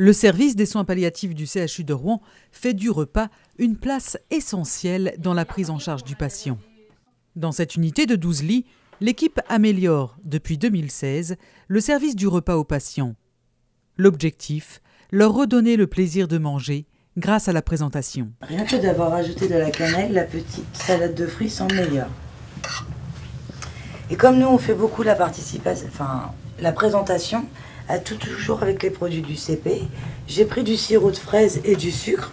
Le service des soins palliatifs du CHU de Rouen fait du repas une place essentielle dans la prise en charge du patient. Dans cette unité de 12 lits, l'équipe améliore, depuis 2016, le service du repas aux patients. L'objectif, leur redonner le plaisir de manger grâce à la présentation. Rien que d'avoir ajouté de la cannelle, la petite salade de fruits sent meilleur. Et comme nous, on fait beaucoup la participation, la présentation, à tout toujours avec les produits du CP. J'ai pris du sirop de fraises et du sucre.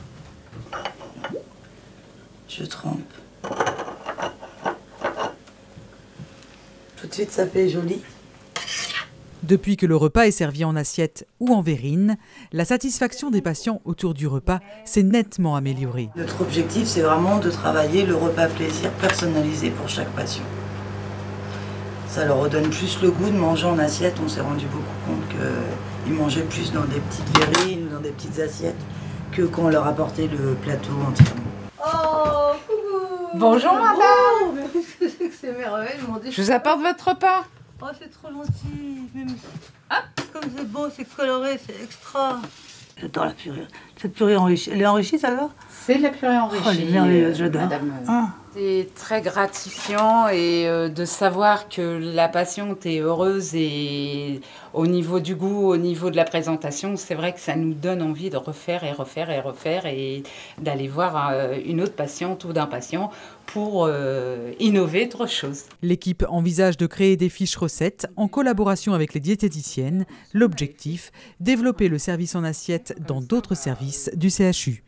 Je trempe. Tout de suite, ça fait joli. Depuis que le repas est servi en assiette ou en verrine, la satisfaction des patients autour du repas s'est nettement améliorée. Notre objectif, c'est vraiment de travailler le repas plaisir personnalisé pour chaque patient. Ça leur redonne plus le goût de manger en assiette. On s'est rendu beaucoup compte qu'ils mangeaient plus dans des petites verrines ou dans des petites assiettes que quand on leur apportait le plateau entièrement. Oh, coucou! Bonjour madame! Oh, c'est merveilleux. Je vous apporte votre repas. Oh, c'est trop gentil. Même... Ah, comme c'est beau, c'est coloré, c'est extra. J'adore la purée. Cette purée enrichie. Elle est enrichie, celle-là? C'est de la purée enrichie. Oh, elle est merveilleuse, j'adore. C'est très gratifiant et de savoir que la patiente est heureuse et au niveau du goût, au niveau de la présentation, c'est vrai que ça nous donne envie de refaire et refaire et refaire et d'aller voir une autre patiente ou d'un patient pour innover autre chose. L'équipe envisage de créer des fiches recettes en collaboration avec les diététiciennes. L'objectif, développer le service en assiette dans d'autres services du CHU.